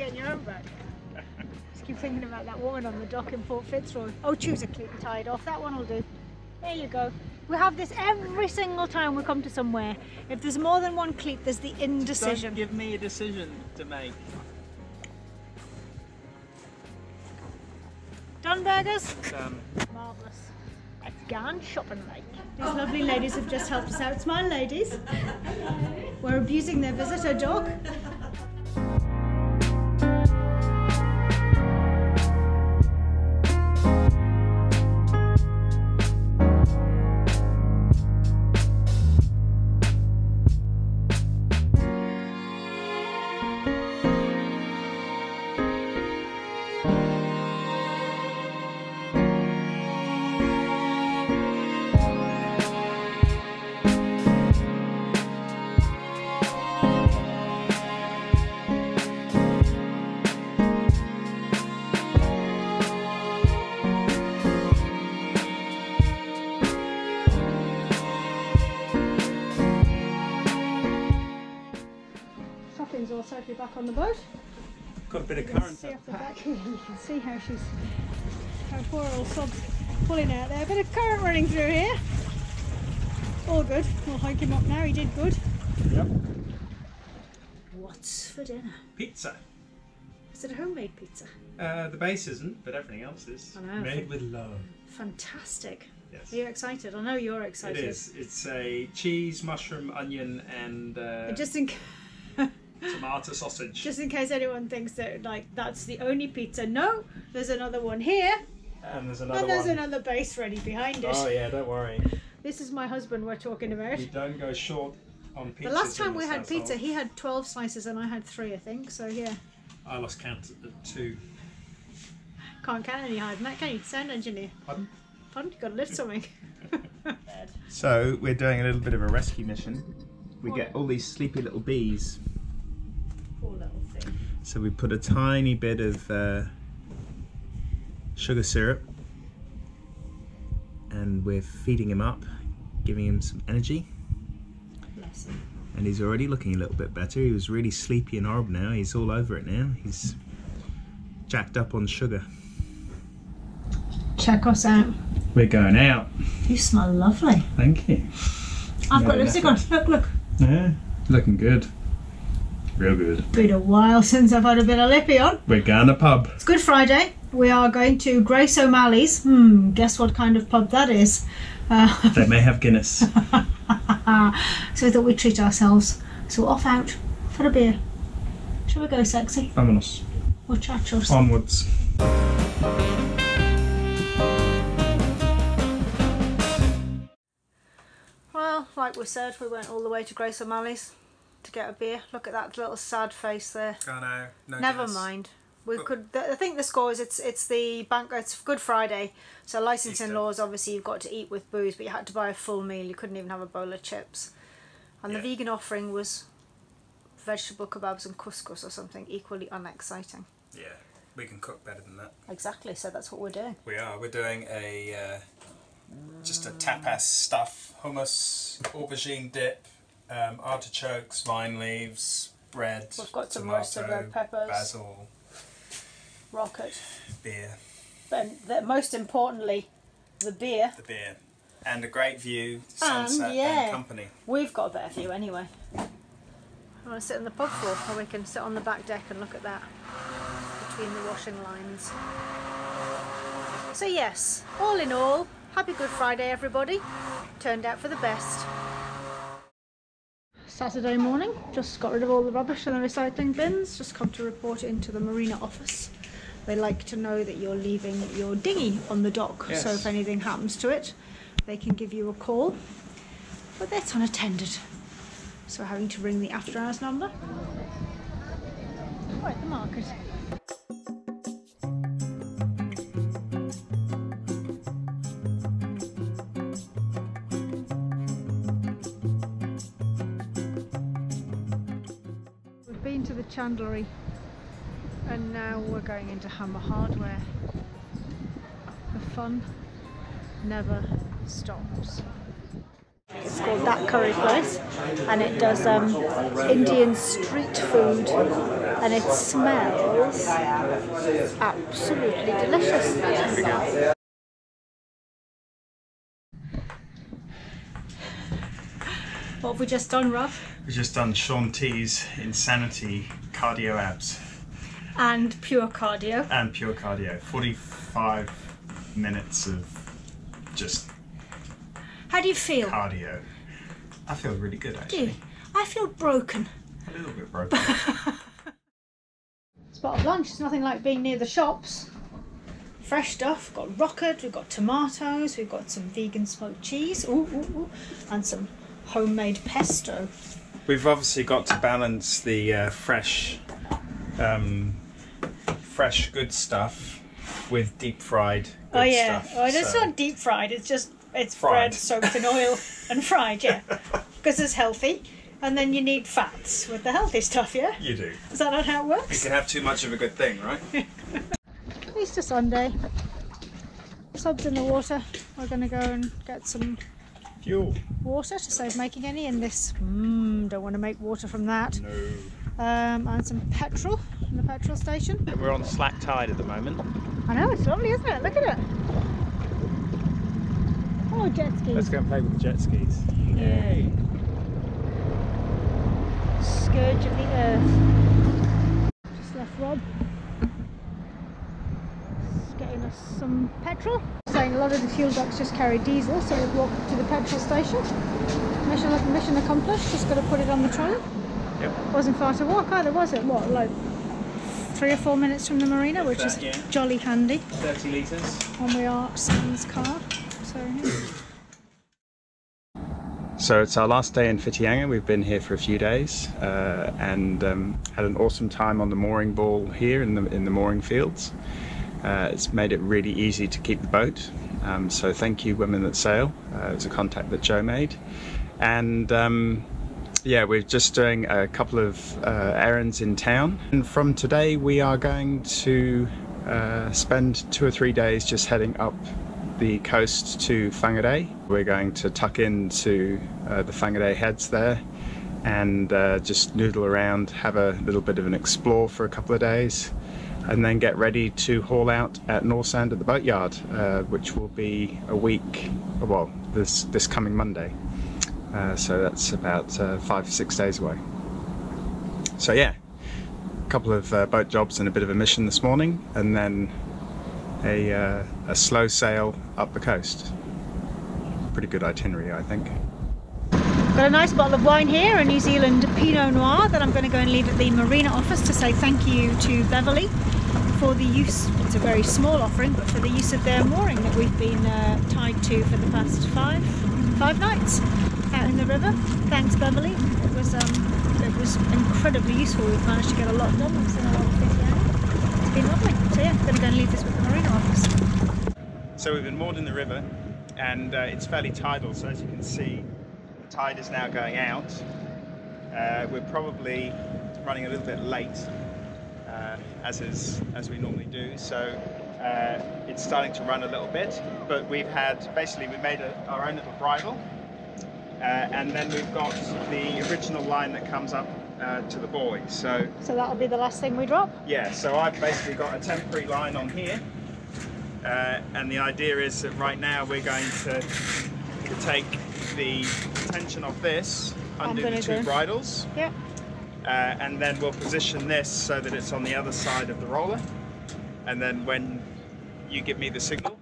getting your own back. Just keep thinking about that woman on the dock in Port Fitzroy. Oh, choose a clean tide off, that one will do. There you go. We have this every single time we come to somewhere. If there's more than one cleat, there's the indecision. Don't give me a decision to make. Done, burgers? Done. Marvellous. I've gone shopping like. These lovely ladies have just helped us out. Smile, ladies. We're abusing their visitor dog. Safely back on the boat. Got a bit of current up the back. You can see how she's, her poor old sob's pulling out there. A bit of current running through here. All good. We'll hike him up now. He did good. Yep. What's for dinner? Pizza. Is it a homemade pizza? The base isn't, but everything else is. I know. Made with love. Fantastic. Yes. Are you excited? I know you're excited. It is. It's a cheese, mushroom, onion, and. Just in. Tomato sausage. Just in case anyone thinks that like that's the only pizza. No, there's another one here. And there's another one. And there's another base ready behind it. Oh yeah, don't worry. This is my husband we're talking about. You don't go short on pizza. The last time we had pizza, he had 12 slices and I had 3, I think. So yeah. I lost count at 2. Can't count any higher than that, can you? Sound engineer. Pardon? Pardon? You've got to lift something. So we're doing a little bit of a rescue mission. We get all these sleepy little bees. So we put a tiny bit of sugar syrup and we're feeding him up, giving him some energy. Bless him. And he's already looking a little bit better. He was really sleepy and orb now. He's all over it now. He's jacked up on sugar. Check us out. We're going out. You smell lovely. Thank you. I've got lipstick on. Look, look. Yeah, looking good. Real good. Been a while since I've had a bit of lippy on. We're going to pub. It's Good Friday. We are going to Grace O'Malley's. Guess what kind of pub that is. They may have Guinness. So we thought we'd treat ourselves. So off out for a beer. Shall we go, sexy? Vámonos. Muchachos. Onwards. Well, like we said, we went all the way to Grace O'Malley's to get a beer. Look at that little sad face there. I know. No Never Guinness. Mind. We but could. I think the score is it's the bank. It's Good Friday, so licensing laws. Obviously, you've got to eat with booze, but you had to buy a full meal. You couldn't even have a bowl of chips, and the vegan offering was vegetable kebabs and couscous or something equally unexciting. Yeah, we can cook better than that. Exactly. So that's what we're doing. We are. We're doing a just a tapas stuff: hummus, aubergine dip. Artichokes, vine leaves, bread, we've got some roasted red peppers, basil, rocket, beer, and most importantly, the beer. The beer, and a great view, sunset, and company. We've got a better view anyway. I want to sit on the pub floor, or we can sit on the back deck and look at that between the washing lines. So yes, all in all, happy Good Friday, everybody. Turned out for the best. Saturday morning, just got rid of all the rubbish in the recycling bins, just come to report it into the marina office. They like to know that you're leaving your dinghy on the dock, so if anything happens to it, they can give you a call. But that's unattended, so we're having to ring the after hours number. Quite the market. Chandlery, and now we're going into Hammer Hardware. The fun never stops. It's called That Curry Place, and it does Indian street food and it smells absolutely delicious. That's pretty good. What have we just done, Rob? We've just done Shaun T's Insanity Cardio Abs. And pure cardio. 45 minutes of just... How do you feel? Cardio. I feel really good, actually. Do you? I feel broken. A little bit broken. Spot of lunch. It's nothing like being near the shops. Fresh stuff. We've got rocket, we've got tomatoes, we've got some vegan smoked cheese, and some homemade pesto. We've obviously got to balance the fresh good stuff with deep fried good stuff. Oh yeah, stuff, it's not deep fried, it's just it's fried. Bread soaked in oil and fried, yeah, because it's healthy, and then you need fats with the healthy stuff, yeah? You do. Is that not how it works? You can have too much of a good thing, right? Easter Sunday, subs in the water. We're going to go and get some fuel water to save making any in this. Don't want to make water from that. No. And some petrol in the petrol station. We're on slack tide at the moment. I know, it's lovely, isn't it? Look at it. Oh, jet skis. Let's go and play with the jet skis. Yay. Scourge of the earth. Just left Rob. Just getting us some petrol. Saying a lot of the fuel ducts just carry diesel, so we've walked to the petrol station. Mission accomplished, just got to put it on the trolley. Yep. Wasn't far to walk either, was it? What, like 3 or 4 minutes from the marina, which is jolly handy. 30 litres. And we are Sam's car. So, yeah. So it's our last day in Whitianga. We've been here for a few days and had an awesome time on the mooring ball here in the mooring fields. It's made it really easy to keep the boat. So thank you, Women That Sail. It's a contact that Joe made. And yeah, we're just doing a couple of errands in town, and from today we are going to spend 2 or 3 days just heading up the coast to Whangarei. We're going to tuck into the Whangarei Heads there and just noodle around, have a little bit of an explore for a couple of days, and then get ready to haul out at North Sand at the boatyard, which will be a week, well, this coming Monday. So that's about 5 or 6 days away. So yeah, a couple of boat jobs and a bit of a mission this morning, and then a slow sail up the coast. Pretty good itinerary, I think. Got a nice bottle of wine here, a New Zealand Pinot Noir, that I'm going to go and leave at the marina office to say thank you to Beverly for the use. It's a very small offering, but for the use of their mooring that we've been tied to for the past five nights out in the river. Thanks, Beverly. It was incredibly useful. We've managed to get a lot done. We've seen a lot of things now. It's been lovely. So yeah, I'm going to go and leave this with the marina office. So we've been moored in the river, and it's fairly tidal. So as you can see, the tide is now going out. We're probably running a little bit late, as we normally do. So. It's starting to run a little bit, but we've had, basically we made our own little bridle, and then we've got the original line that comes up to the buoy. So that'll be the last thing we drop? Yeah, so I've basically got a temporary line on here, and the idea is that right now we're going to take the tension off this under the two bridles, yep. And then we'll position this so that it's on the other side of the roller, and then when you give me the signal,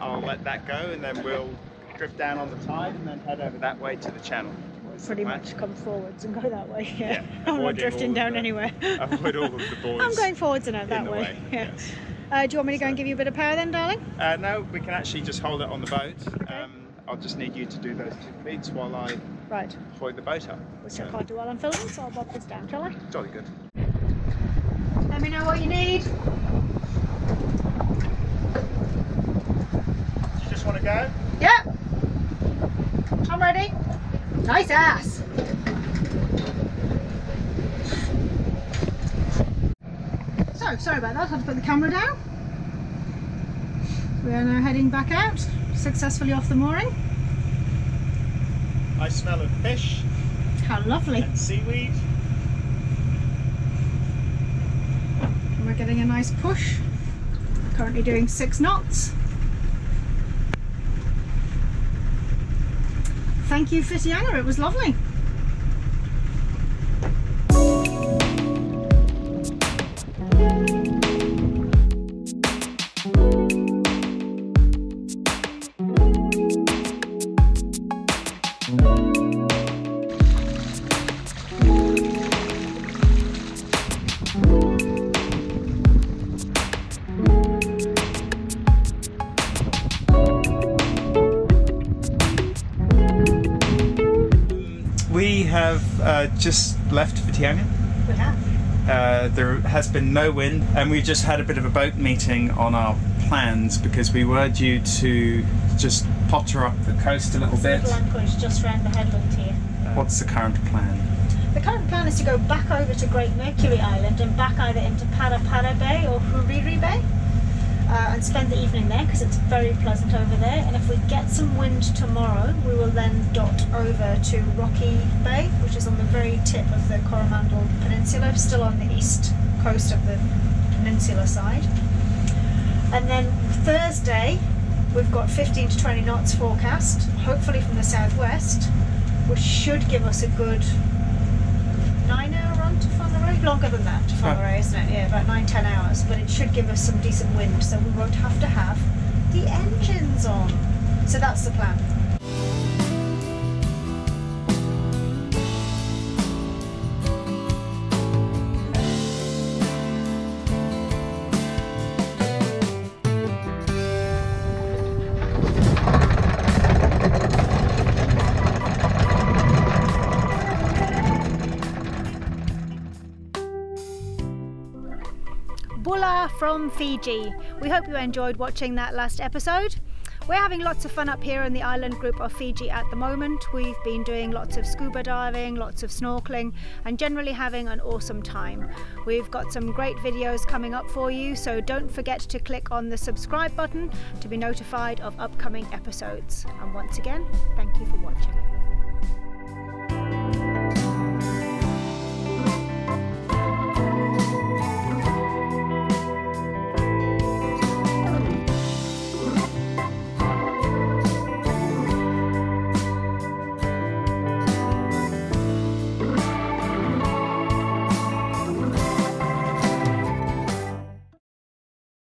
I'll let that go, and then we'll drift down on the tide and then head over that way to the channel. Pretty much come forwards and go that way, yeah. I'm not drifting down anywhere. Avoid all of the boys. I'm going forwards and out that way. Yeah. Yes. Do you want me to go and give you a bit of power then, darling? No, we can actually just hold it on the boat. Okay. I'll just need you to do those 2 feet while I hoist the boat up. Which I can't do while I'm filming, so I'll bob this down, shall I? Jolly good. Let me know what you need. You just want to go? Yep. I'm ready. Nice ass. So, sorry about that. I had to put the camera down. We are now heading back out, successfully off the mooring. I smell of fish. How lovely. And seaweed. a nice push. Currently doing 6 knots. Thank you, Whitianga, it was lovely. We have just left Whitianga. We have. There has been no wind, and we just had a bit of a boat meeting on our plans because we were due to just potter up the coast a little bit. The anchorage just round the headland here. What's the current plan? The current plan is to go back over to Great Mercury Island and back either into Parapara Bay or Huriri Bay and spend the evening there because it's very pleasant over there. And if we get some wind tomorrow, we will then dot over to Rocky Bay, which is on the very tip of the Coromandel Peninsula, still on the east coast of the peninsula side. And then Thursday, we've got 15 to 20 knots forecast, hopefully from the southwest, which should give us a good 9-hour run to Whangarei, longer than that to Whangarei, isn't it? Yeah, about 9-10 hours, but it should give us some decent wind, so we won't have to have the engines on. So that's the plan. From Fiji. We hope you enjoyed watching that last episode. We're having lots of fun up here in the island group of Fiji at the moment. We've been doing lots of scuba diving, lots of snorkeling, and generally having an awesome time. We've got some great videos coming up for you, so don't forget to click on the subscribe button to be notified of upcoming episodes. And once again, thank you for watching.